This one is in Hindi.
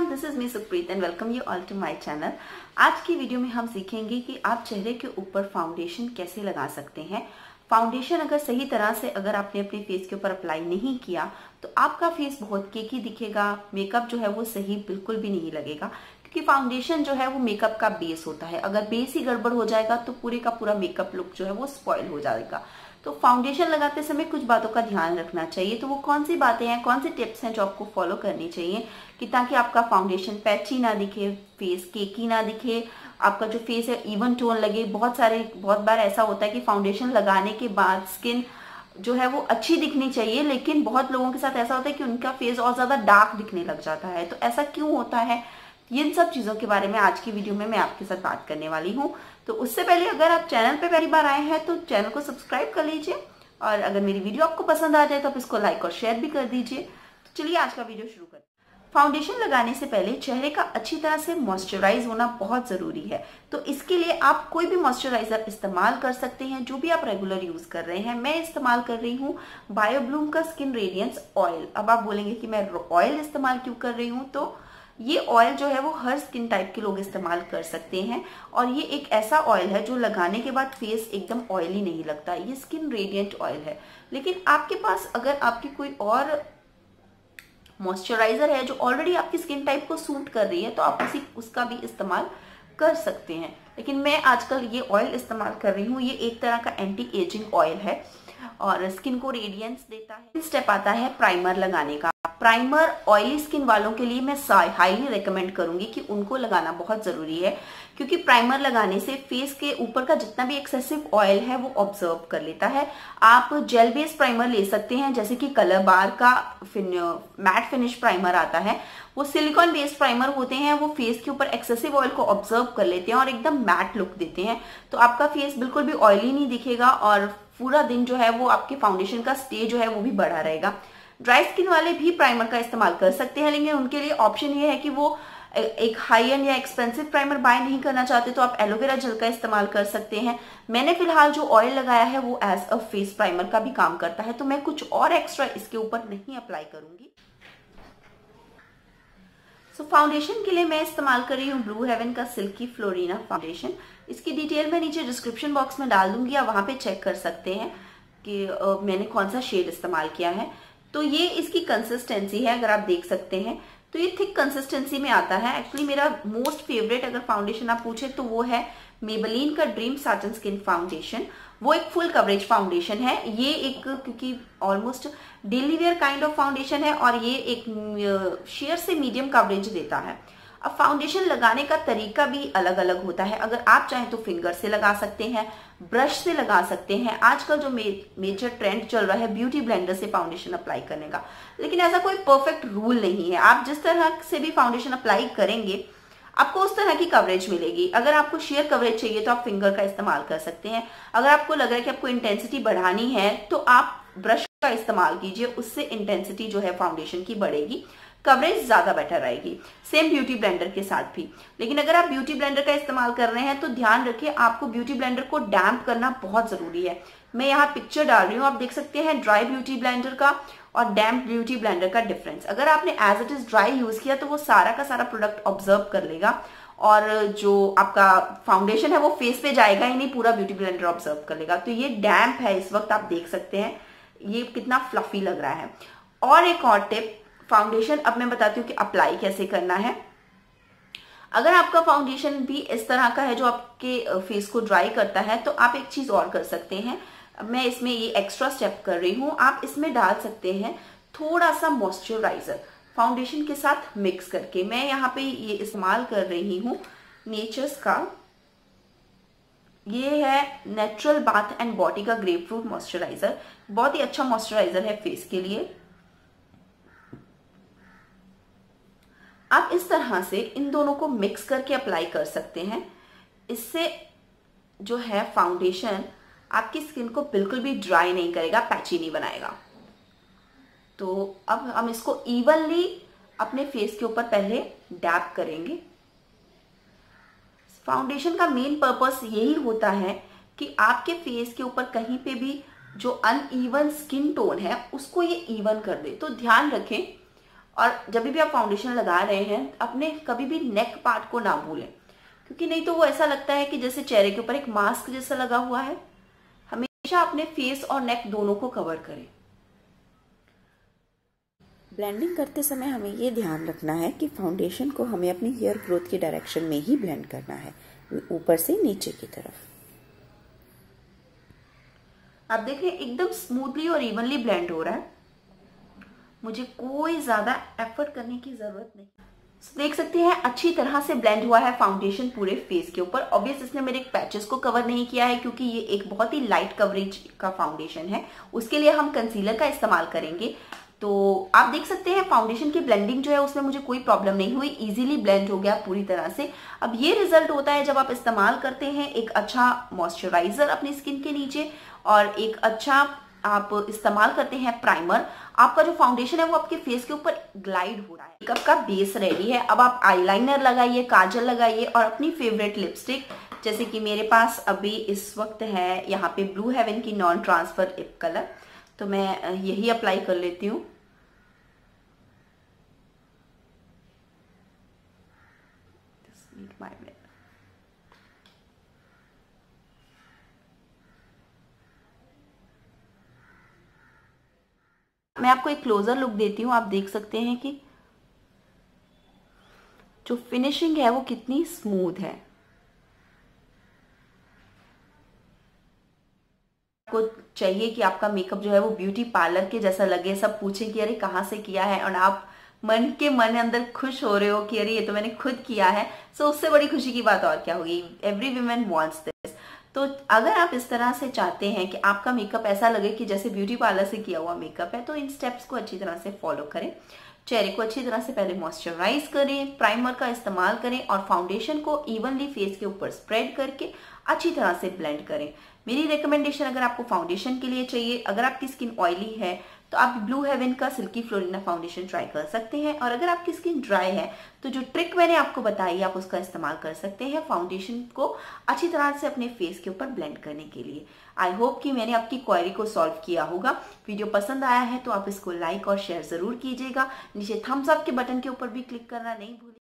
This is me Supreet and welcome you all to my channel. आज की वीडियो में हम सीखेंगे कि आप चेहरे के ऊपर फाउंडेशन कैसे लगा सकते हैं। फाउंडेशन अगर सही तरह से अगर आपने अपने फेस के ऊपर अप्लाई नहीं किया तो आपका फेस बहुत केकी दिखेगा, मेकअप जो है वो सही बिल्कुल भी नहीं लगेगा, क्योंकि फाउंडेशन जो है वो मेकअप का बेस होता है। अगर बेस ही गड़बड़ हो जाएगा तो पूरे का पूरा मेकअप लुक जो है वो स्पॉइल हो जाएगा। तो फाउंडेशन लगाते समय कुछ बातों का ध्यान रखना चाहिए। तो वो कौन सी बातें हैं, कौन से टिप्स हैं जो आपको फॉलो करनी चाहिए कि ताकि आपका फाउंडेशन पैची ना दिखे, फेस केकी ना दिखे, आपका जो फेस है इवन टोन लगे। बहुत बार ऐसा होता है कि फाउंडेशन लगाने के बाद स्किन जो है वो अच्छी दिखनी चाहिए, लेकिन बहुत लोगों के साथ ऐसा होता है कि उनका फेस और ज़्यादा डार्क दिखने लग जाता है। तो ऐसा क्यों होता है, इन सब चीज़ों के बारे में आज की वीडियो में मैं आपके साथ बात करने वाली हूँ। तो उससे पहले अगर आप चैनल पे पहली बार आए हैं तो चैनल को सब्सक्राइब कर लीजिए, और अगर मेरी वीडियो आपको पसंद आ जाए तो आप इसको लाइक और शेयर भी कर दीजिए। तो चलिए आज का वीडियो शुरू करते हैं। फाउंडेशन लगाने से पहले चेहरे का अच्छी तरह से मॉइस्चराइज होना बहुत ज़रूरी है। तो इसके लिए आप कोई भी मॉइस्चराइज़र इस्तेमाल कर सकते हैं जो भी आप रेगुलर यूज़ कर रहे हैं। मैं इस्तेमाल कर रही हूँ बायोब्लूम का स्किन रेडियंस ऑयल। अब आप बोलेंगे कि मैं ऑयल इस्तेमाल क्यों कर रही हूँ, तो ये ऑयल जो है वो हर स्किन टाइप के लोग इस्तेमाल कर सकते हैं, और ये एक ऐसा ऑयल है जो लगाने के बाद फेस एकदम ऑयली नहीं लगता। ये स्किन रेडिएंट ऑयल है। लेकिन आपके पास अगर आपकी कोई और मॉइस्चराइज़र है जो ऑलरेडी आपकी स्किन टाइप को सूट कर रही है तो आप उसका भी इस्तेमाल कर सकते हैं। लेकिन मैं आजकल ये ऑयल इस्तेमाल कर रही हूँ। ये एक तरह का एंटी एजिंग ऑयल है और स्किन को रेडियंस देता है। स्टेप आता है प्राइमर लगाने का। प्राइमर ऑयली स्किन वालों के लिए मैं हाईली रेकमेंड करूंगी कि उनको लगाना बहुत ज़रूरी है, क्योंकि प्राइमर लगाने से फेस के ऊपर का जितना भी एक्सेसिव ऑयल है वो ऑब्जर्व कर लेता है। आप जेल बेस्ड प्राइमर ले सकते हैं, जैसे कि कलर बार का मैट फिनिश प्राइमर आता है। वो सिलिकॉन बेस्ड प्राइमर होते हैं, वो फेस के ऊपर एक्सेसिव ऑयल को ऑब्जर्व कर लेते हैं और एकदम मैट लुक देते हैं। तो आपका फेस बिल्कुल भी ऑयली नहीं दिखेगा और पूरा दिन जो है वो आपके फाउंडेशन का स्टे जो है वो भी बढ़ा रहेगा। ड्राई स्किन वाले भी प्राइमर का इस्तेमाल कर सकते हैं, लेकिन उनके लिए ऑप्शन ये है कि वो एक हाई एंड या एक्सपेंसिव प्राइमर बाय नहीं करना चाहते तो आप एलोवेरा जेल का इस्तेमाल कर सकते हैं। मैंने फिलहाल जो ऑयल लगाया है वो एज अ फेस प्राइमर का भी काम करता है, तो मैं कुछ और एक्स्ट्रा इसके ऊपर नहीं अप्लाई करूंगी। सो फाउंडेशन के लिए मैं इस्तेमाल कर रही हूँ ब्लू हेवन का सिल्की फ्लोरिना फाउंडेशन। इसकी डिटेल मैं नीचे डिस्क्रिप्शन बॉक्स में डाल दूंगी, आप वहाँ पे चेक कर सकते हैं कि मैंने कौन सा शेड इस्तेमाल किया है। तो ये इसकी कंसिस्टेंसी है, अगर आप देख सकते हैं तो ये थिक कंसिस्टेंसी में आता है। एक्चुअली मेरा मोस्ट फेवरेट अगर फाउंडेशन आप पूछे तो वो है मेबेलिन का ड्रीम सैटिन स्किन फाउंडेशन। वो एक फुल कवरेज फाउंडेशन है। ये एक क्योंकि almost daily wear kind of foundation है और ये एक शेयर से मीडियम कवरेज देता है। अब फाउंडेशन लगाने का तरीका भी अलग अलग होता है। अगर आप चाहें तो फिंगर से लगा सकते हैं, ब्रश से लगा सकते हैं। आजकल जो मेजर ट्रेंड चल रहा है ब्यूटी ब्लेंडर से फाउंडेशन अप्लाई करने का, लेकिन ऐसा कोई परफेक्ट रूल नहीं है। आप जिस तरह से भी फाउंडेशन अप्लाई करेंगे आपको उस तरह की कवरेज मिलेगी। अगर आपको शेयर कवरेज चाहिए तो आप फिंगर का इस्तेमाल कर सकते हैं। अगर आपको लग रहा है कि आपको इंटेंसिटी बढ़ानी है तो आप ब्रश का इस्तेमाल कीजिए, उससे इंटेंसिटी जो है फाउंडेशन की बढ़ेगी, कवरेज ज़्यादा बेटर रहेगी। सेम ब्यूटी ब्लेंडर के साथ भी। लेकिन अगर आप ब्यूटी ब्लेंडर का इस्तेमाल कर रहे हैं तो ध्यान रखिए आपको ब्यूटी ब्लेंडर को डैम्प करना बहुत ज़रूरी है। मैं यहाँ पिक्चर डाल रही हूँ, आप देख सकते हैं ड्राई ब्यूटी ब्लेंडर का और डैम्प ब्यूटी ब्लेंडर का डिफरेंस। अगर आपने as it is dry use किया तो वो सारा का सारा प्रोडक्ट ऑब्जर्व कर लेगा और जो आपका फाउंडेशन है वो फेस पे जाएगा ही नहीं, पूरा ब्यूटी ब्लेंडर ऑब्जर्व कर लेगा। तो ये डैम्प है इस वक्त, आप देख सकते हैं ये कितना फ्लफी लग रहा है। और एक और टिप फाउंडेशन, अब मैं बताती हूँ कि अप्लाई कैसे करना है। अगर आपका फाउंडेशन भी इस तरह का है जो आपके फेस को ड्राई करता है तो आप एक चीज़ और कर सकते हैं। मैं इसमें ये एक्स्ट्रा स्टेप कर रही हूँ। आप इसमें डाल सकते हैं थोड़ा सा मॉइस्चराइज़र फाउंडेशन के साथ मिक्स करके। मैं यहाँ पे ये इस्तेमाल कर रही हूँ नेचर्स का, ये है नेचुरल बाथ एंड बॉडी का ग्रेपफ्रूट मॉइस्चराइज़र। बहुत ही अच्छा मॉइस्चराइज़र है फेस के लिए। आप इस तरह से इन दोनों को मिक्स करके अप्लाई कर सकते हैं। इससे जो है फाउंडेशन आपकी स्किन को बिल्कुल भी ड्राई नहीं करेगा, पैची नहीं बनाएगा। तो अब हम इसको इवनली अपने फेस के ऊपर पहले डैप करेंगे। फाउंडेशन का मेन पर्पस यही होता है कि आपके फेस के ऊपर कहीं पे भी जो अनइवन स्किन टोन है उसको ये इवन कर दे। तो ध्यान रखें और जब भी आप फाउंडेशन लगा रहे हैं अपने कभी भी नेक पार्ट को ना भूलें, क्योंकि नहीं तो वो ऐसा लगता है कि जैसे चेहरे के ऊपर एक मास्क जैसा लगा हुआ है। हमेशा अपने फेस और नेक दोनों को कवर करें। ब्लेंडिंग करते समय हमें ये ध्यान रखना है कि फाउंडेशन को हमें अपनी हेयर ग्रोथ की डायरेक्शन में ही ब्लेंड करना है, ऊपर से नीचे की तरफ। आप देखें एकदम स्मूथली और इवनली ब्लेंड हो रहा है, मुझे कोई ज़्यादा एफर्ट करने की ज़रूरत नहीं। देख सकते हैं अच्छी तरह से ब्लेंड हुआ है फाउंडेशन पूरे फेस के ऊपर। ऑब्वियस इसने मेरे पैचेस को कवर नहीं किया है क्योंकि ये एक बहुत ही लाइट कवरेज का फाउंडेशन है, उसके लिए हम कंसीलर का इस्तेमाल करेंगे। तो आप देख सकते हैं फाउंडेशन की ब्लेंडिंग जो है उसमें मुझे कोई प्रॉब्लम नहीं हुई, इजीली ब्लेंड हो गया पूरी तरह से। अब ये रिजल्ट होता है जब आप इस्तेमाल करते हैं एक अच्छा मॉइस्चराइजर अपनी स्किन के नीचे और एक अच्छा आप इस्तेमाल करते हैं प्राइमर। आपका जो फाउंडेशन है वो आपके फेस के ऊपर ग्लाइड हो रहा है। मेकअप का बेस रेडी है, अब आप आईलाइनर लगाइए, काजल लगाइए और अपनी फेवरेट लिपस्टिक, जैसे कि मेरे पास अभी इस वक्त है यहाँ पे ब्लू हेवन की नॉन ट्रांसफर लिप कलर, तो मैं यही अप्लाई कर लेती हूँ। मैं आपको एक क्लोजर लुक देती हूँ। आप देख सकते हैं कि जो फिनिशिंग है वो कितनी स्मूथ है। आपको चाहिए कि आपका मेकअप जो है वो ब्यूटी पार्लर के जैसा लगे, सब पूछें कि अरे कहाँ से किया है, और आप मन के मन अंदर खुश हो रहे हो कि अरे ये तो मैंने खुद किया है। सो उससे बड़ी खुशी की बात और क्या होगी। Every women wants this. तो अगर आप इस तरह से चाहते हैं कि आपका मेकअप ऐसा लगे कि जैसे ब्यूटी पार्लर से किया हुआ मेकअप है, तो इन स्टेप्स को अच्छी तरह से फॉलो करें। चेहरे को अच्छी तरह से पहले मॉइस्चराइज करें, प्राइमर का इस्तेमाल करें और फाउंडेशन को इवनली फेस के ऊपर स्प्रेड करके अच्छी तरह से ब्लेंड करें। मेरी रिकमेंडेशन अगर आपको फाउंडेशन के लिए चाहिए, अगर आपकी स्किन ऑयली है तो आप ब्लू हेवन का सिल्की फ्लोरिना फाउंडेशन ट्राई कर सकते हैं, और अगर आपकी स्किन ड्राई है तो जो ट्रिक मैंने आपको बताई आप उसका इस्तेमाल कर सकते हैं फाउंडेशन को अच्छी तरह से अपने फेस के ऊपर ब्लेंड करने के लिए। आई होप कि मैंने आपकी क्वेरी को सॉल्व किया होगा। वीडियो पसंद आया है तो आप इसको लाइक और शेयर ज़रूर कीजिएगा। नीचे थम्स अप के बटन के ऊपर भी क्लिक करना नहीं भूलिए।